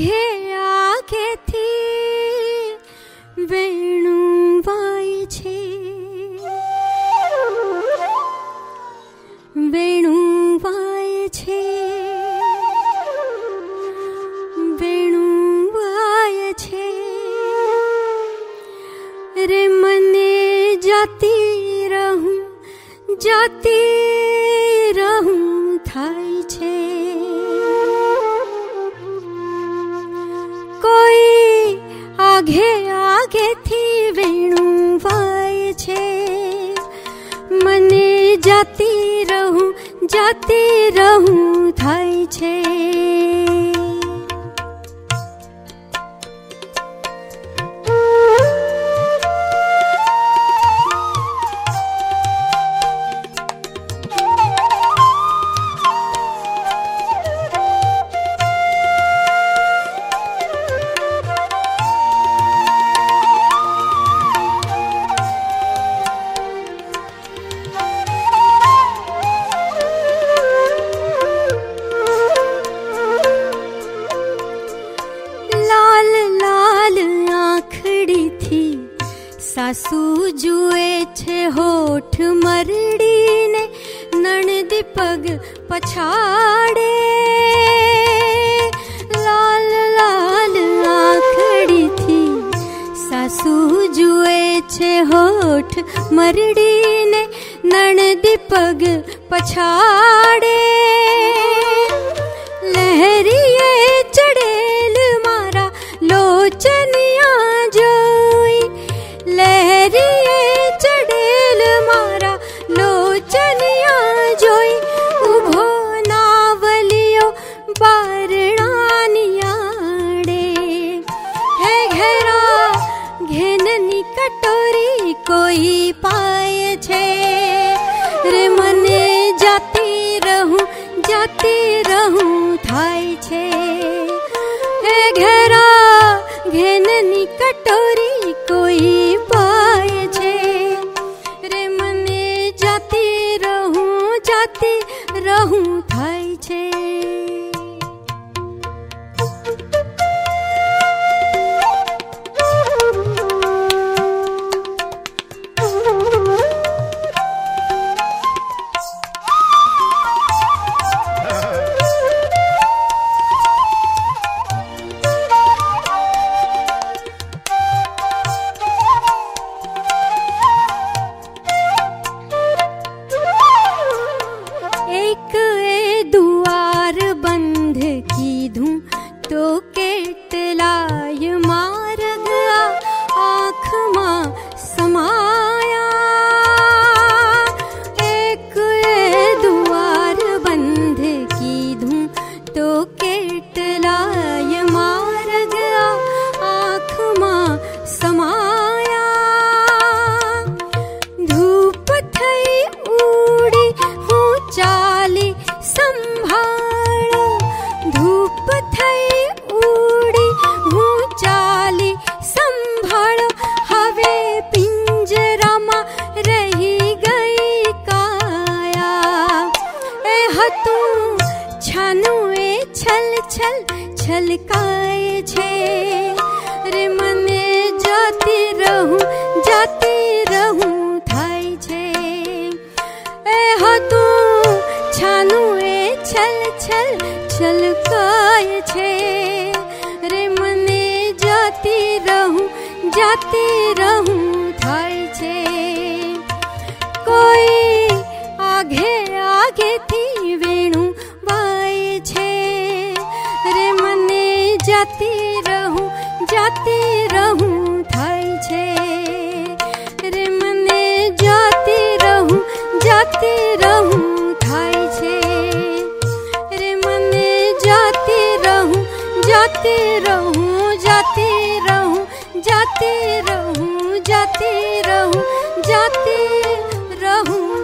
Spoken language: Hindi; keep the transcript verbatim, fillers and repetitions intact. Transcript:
आगे आगे थी वेणुबाई छे वेणुबाई छे वेणुबाई छे रे मने जाती रहूं जाती रहूं थाई छे आगे आगे थी वेणुबाई छे मने जाती रहूं जाती रहूं थाई छे सासू जुए छे होठ मरड़ी ने ननद पग पछाड़े लाल लाल आंखड़ी थी सासू जुए छे होठ मरड़ी ने ननद पग पछाड़े लहरिए चढ़ेल मारा लोचनिया जो लहरिए चढ़ेल मारा लोचनिया जोई उभो नावलियो बारणानियाड़े है घेरा घेननी कटोरी कोई पाए छे रे मने जाती रहूं जाती रहूं थाई छे है घेरा घेननी कटोरी कोई पाए छे रे मने जाती रहूं जाती रहूं थाई छे छलकाए छे रे मने जाती रहूं जाती रहूं थाई छे ए हो तू छानू ए छल छल छलकाए छे रे मने जाती रहूं जाती रहूं थाई छे कोई आगे आगे थी वेणुबाई छे जाती रहूं जाती रहूं थाई छे रे मने जाती रहूं जाती रहूं थाई छे रे मने जाती रहूं जाती रहूं जाती रहूं जाती रहूं जाती रहूं जाती रहूं।